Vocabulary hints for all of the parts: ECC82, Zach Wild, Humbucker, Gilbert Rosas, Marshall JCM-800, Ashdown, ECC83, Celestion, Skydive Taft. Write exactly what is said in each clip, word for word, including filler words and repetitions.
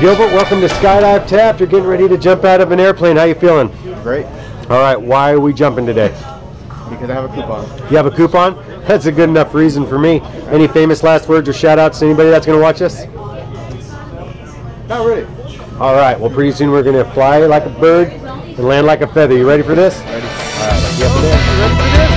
Gilbert, welcome to Skydive Taft. You're getting ready to jump out of an airplane. How you feeling? Great. All right, why are we jumping today? Because I have a coupon. You have a coupon? That's a good enough reason for me. Any famous last words or shout outs to anybody that's going to watch this? Not really. All right, well, pretty soon we're going to fly like a bird and land like a feather. You ready for this? Ready. All right, let's get up there. You ready for this?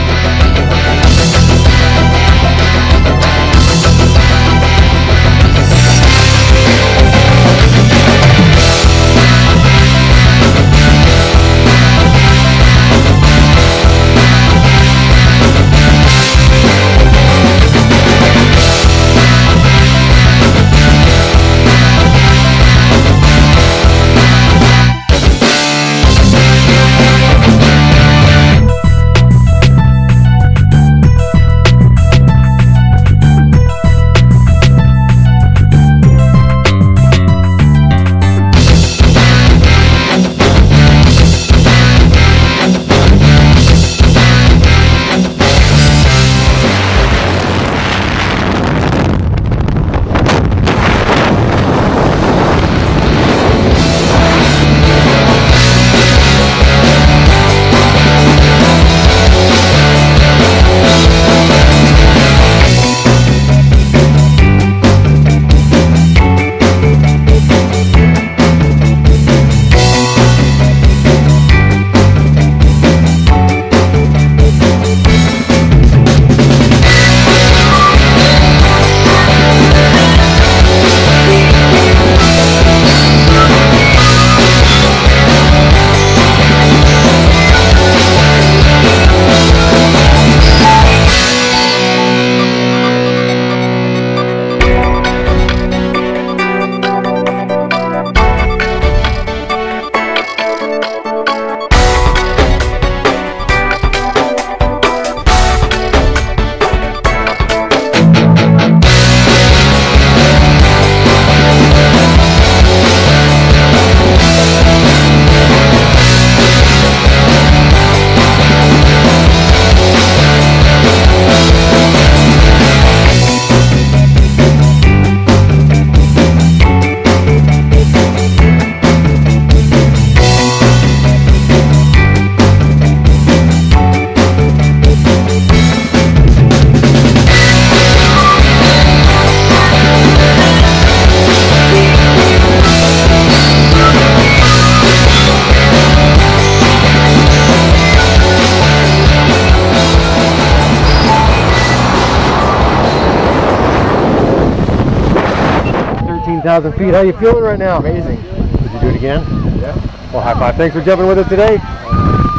thousand feet. How you feeling right now? Amazing. Would you do it again? Yeah. Well, high five. Thanks for jumping with us today.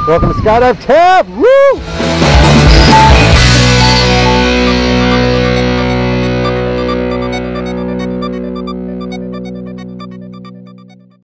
Welcome to Skydive Taft. Woo!